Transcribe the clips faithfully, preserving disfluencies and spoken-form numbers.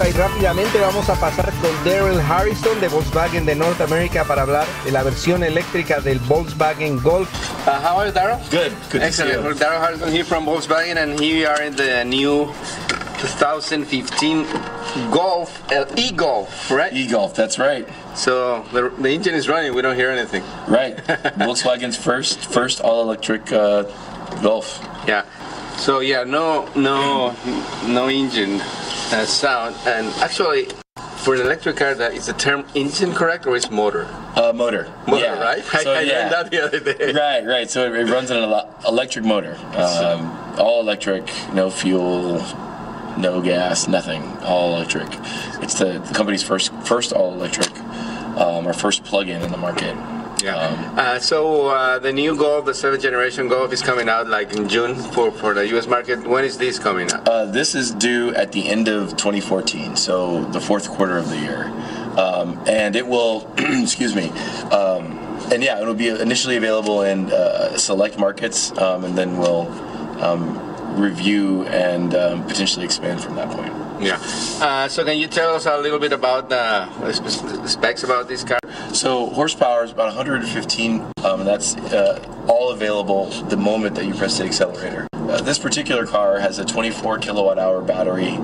Y rápidamente vamos a pasar con Daryl Harrison de Volkswagen de North America para hablar de la versión eléctrica del Volkswagen Golf. Uh, how are you, Daryl? Good. Good. Excellent. Well, Daryl Harrison here from Volkswagen, and here we are in the new twenty fifteen Golf, e-Golf, right? E-Golf, that's right. So the, the engine is running, we don't hear anything. Right. Volkswagen's first first all-electric uh, Golf. Yeah. So yeah, no, no, no engine uh, sound. And actually, for an electric car, that is the term engine correct or is motor? Uh, motor. Motor, yeah. Right? So, I, I yeah. learned that the other day. Right, right. So it, it runs on an electric motor. Um, all electric, no fuel, no gas, nothing. All electric. It's the, the company's first first all electric, um, our first plug-in in the market. Yeah. Um, uh, so uh, the new Golf, the seventh generation Golf, is coming out like in June for, for the U S market. When is this coming out? Uh, this is due at the end of twenty fourteen, so the fourth quarter of the year. Um, and it will, excuse me, um, and yeah, it will be initially available in uh, select markets, um, and then we'll um, review and um, potentially expand from that point. Yeah. Uh, so can you tell us a little bit about the, the specs about this car? So horsepower is about one hundred fifteen, um, and that's uh, all available the moment that you press the accelerator. Uh, this particular car has a twenty-four kilowatt hour battery,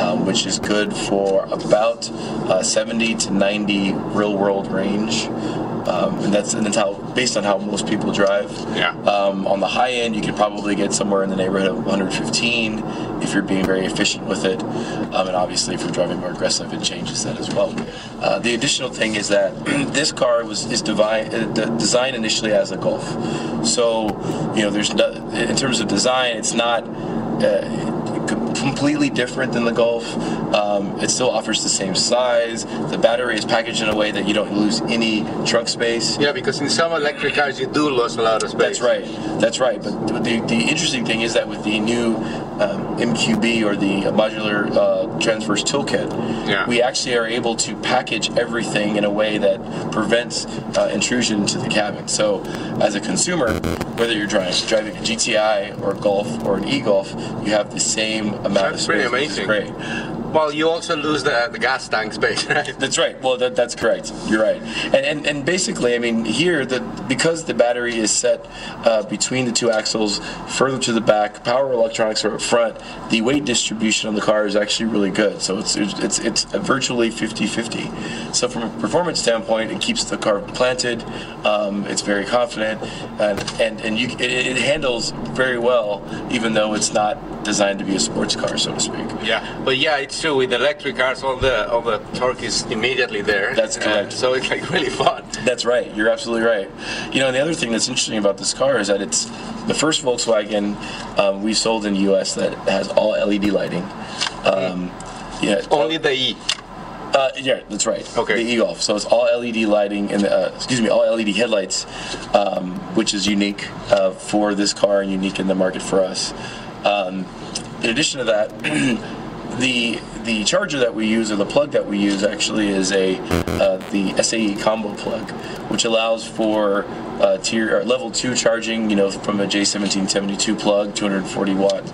um, which is good for about uh, seventy to ninety real world range. Um, and that's and that's how based on how most people drive. Yeah. Um, on the high end, you could probably get somewhere in the neighborhood of one hundred fifteen if you're being very efficient with it, um, and obviously if you're driving more aggressive, it changes that as well. Uh, the additional thing is that this car was is divide, uh, designed initially as a Golf, so you know there's no, in terms of design, it's not. Uh, completely different than the Golf. Um, it still offers the same size. The battery is packaged in a way that you don't lose any trunk space. Yeah, because in some electric cars you do lose a lot of space. That's right. That's right. But the, the interesting thing is that with the new um, M Q B, or the modular uh, transverse toolkit, yeah. we actually are able to package everything in a way that prevents uh, intrusion into the cabin. So as a consumer, whether you're driving, driving a G T I or a Golf or an e-Golf, you have the same amount that's of space. Pretty amazing. Which is great. Well, you also lose the, the gas tank space, right? That's right. Well, that, that's correct. You're right. And, and and basically, I mean, here, the, because the battery is set uh, between the two axles, further to the back, power electronics are up front, the weight distribution on the car is actually really good. So it's it's it's a virtually fifty fifty. So from a performance standpoint, it keeps the car planted. Um, it's very confident, and and, and you, it, it handles very well, even though it's not designed to be a sports car, so to speak. Yeah, but yeah, it's true. With electric cars, all the all the torque is immediately there. That's correct. So it's like really fun. That's right. You're absolutely right. You know, and the other thing that's interesting about this car is that it's the first Volkswagen um, we sold in the U S that has all L E D lighting. Um, yeah. Only the E. Uh, yeah, that's right. Okay. The e-Golf. So it's all L E D lighting and uh, excuse me, all L E D headlights, um, which is unique uh, for this car and unique in the market for us. Um, in addition to that. The the charger that we use, or the plug that we use, actually is a uh, the S A E combo plug, which allows for uh, tier or level two charging. You know, from a J seventeen seventy-two plug, two hundred forty watt,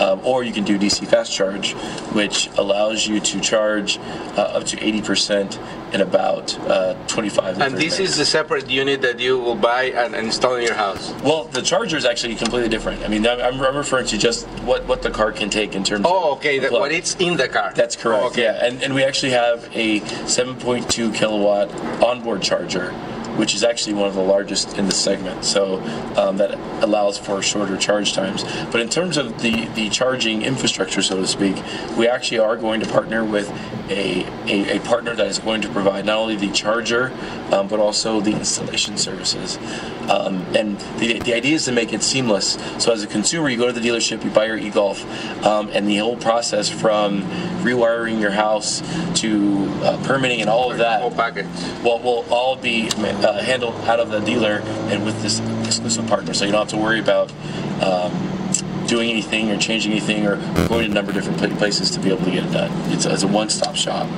um, or you can do D C fast charge, which allows you to charge uh, up to eighty percent in about uh, twenty-five. And this minutes. Is a separate unit that you will buy and install in your house. Well, the charger is actually completely different. I mean, I'm, I'm referring to just what what the car can take in terms. Oh, okay. Of that, what it It's in the car. That's correct. Oh, okay. Yeah, and and we actually have a seven point two kilowatt onboard charger, which is actually one of the largest in the segment. So um, that allows for shorter charge times. But in terms of the the charging infrastructure, so to speak, we actually are going to partner with a a, a partner that is going to provide not only the charger um, but also the installation services. Um, and the the idea is to make it seamless. So as a consumer, you go to the dealership, you buy your e-Golf, um, and the whole process from rewiring your house to uh, permitting and all of that. Whole package. Well, will all be uh, handled out of the dealer and with this exclusive partner, so you don't have to worry about um, doing anything or changing anything or going to a number of different places to be able to get it done. It's, it's a one-stop shop.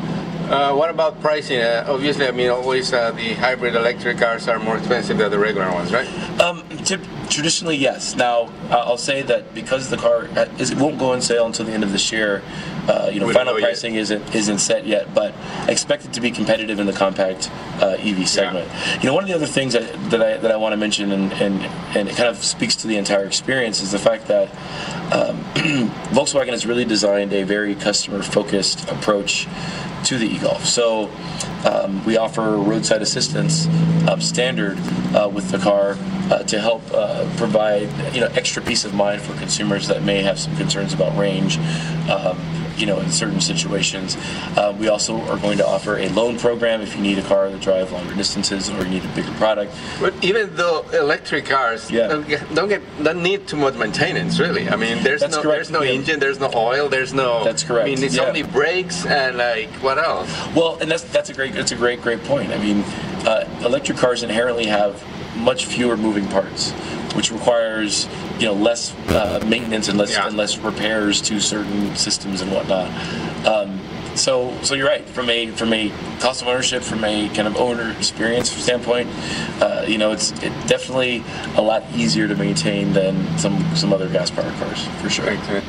Uh, what about pricing? Uh, obviously, I mean, always uh, the hybrid electric cars are more expensive than the regular ones, right? Um, Traditionally, yes. Now, uh, I'll say that because the car is, it won't go on sale until the end of this year. Uh, you know, Wouldn't final know pricing yet. isn't isn't set yet, but expected to be competitive in the compact uh, E V segment. Yeah. You know, one of the other things that, that I that I want to mention, and, and and it kind of speaks to the entire experience, is the fact that um, Volkswagen has really designed a very customer-focused approach to the e-Golf. So um, we offer roadside assistance um, standard uh, with the car uh, to help uh, provide, you know, extra peace of mind for consumers that may have some concerns about range, um, you know, in certain situations. Uh, we also are going to offer a loan program if you need a car to drive longer distances or you need a bigger product. But even though electric cars yeah. don't, get, don't get don't need too much maintenance, really. I mean, there's that's no correct. there's no yeah. engine, there's no oil, there's no. That's correct. I mean, it's yeah. only brakes and like what else? Well, and that's that's a great that's a great great point. I mean, uh, electric cars inherently have much fewer moving parts, which requires, you know, less uh, maintenance and less yeah. and less repairs to certain systems and whatnot. Um, so, so you're right. From a from a cost of ownership, from a kind of owner experience standpoint, uh, you know, it's it definitely a lot easier to maintain than some some other gas-powered cars, for sure. Right.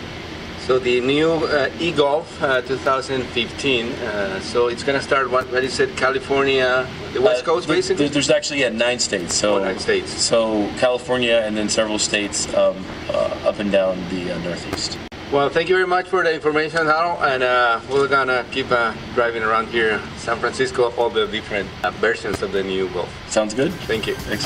So the new uh, e-Golf uh, two thousand fifteen. Uh, so it's going to start. What, what is it? California, the West uh, Coast, basically. There's actually yeah, nine states. So oh, nine states. So California, and then several states um, uh, up and down the uh, Northeast. Well, thank you very much for the information, Daryl. And uh, we're gonna keep uh, driving around here, San Francisco, all the different uh, versions of the new Golf. Sounds good. Thank you. Thanks.